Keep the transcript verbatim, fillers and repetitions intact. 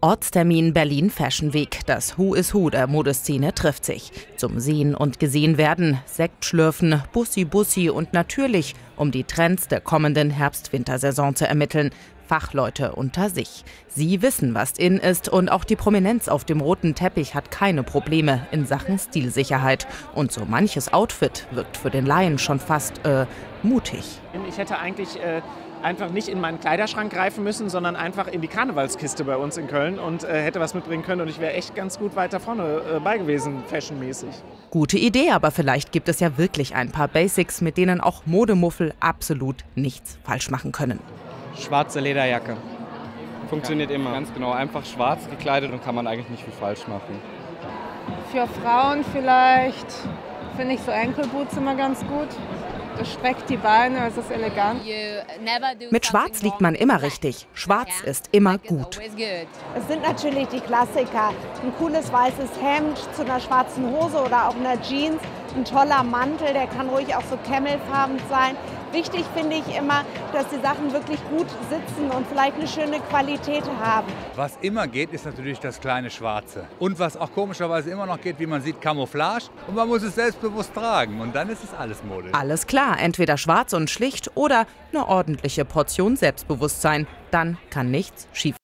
Ortstermin Berlin Fashion Week. Das Who is Who der Modeszene trifft sich. Zum Sehen und Gesehenwerden, Sektschlürfen, Bussi-Bussi und natürlich, um die Trends der kommenden Herbst-Wintersaison zu ermitteln. Fachleute unter sich. Sie wissen, was in ist, und auch die Prominenz auf dem roten Teppich hat keine Probleme in Sachen Stilsicherheit. Und so manches Outfit wirkt für den Laien schon fast, äh, mutig. Ich hätte eigentlich äh einfach nicht in meinen Kleiderschrank greifen müssen, sondern einfach in die Karnevalskiste bei uns in Köln und äh, hätte was mitbringen können, und ich wäre echt ganz gut weiter vorne äh, bei gewesen, fashionmäßig. Gute Idee, aber vielleicht gibt es ja wirklich ein paar Basics, mit denen auch Modemuffel absolut nichts falsch machen können. Schwarze Lederjacke. Funktioniert ja immer. Ganz genau, einfach schwarz gekleidet und kann man eigentlich nicht viel falsch machen. Für Frauen vielleicht finde ich so Ankle-Boots immer ganz gut. Es streckt die Beine, es ist elegant. Mit Schwarz liegt man immer richtig. Schwarz ist immer gut. Es sind natürlich die Klassiker. Ein cooles weißes Hemd zu einer schwarzen Hose oder auch einer Jeans. Ein toller Mantel, der kann ruhig auch so camelfarben sein. Wichtig finde ich immer, dass die Sachen wirklich gut sitzen und vielleicht eine schöne Qualität haben. Was immer geht, ist natürlich das kleine Schwarze. Und was auch komischerweise immer noch geht, wie man sieht, Camouflage. Und man muss es selbstbewusst tragen. Und dann ist es alles Mode. Alles klar, entweder schwarz und schlicht oder eine ordentliche Portion Selbstbewusstsein. Dann kann nichts schiefgehen.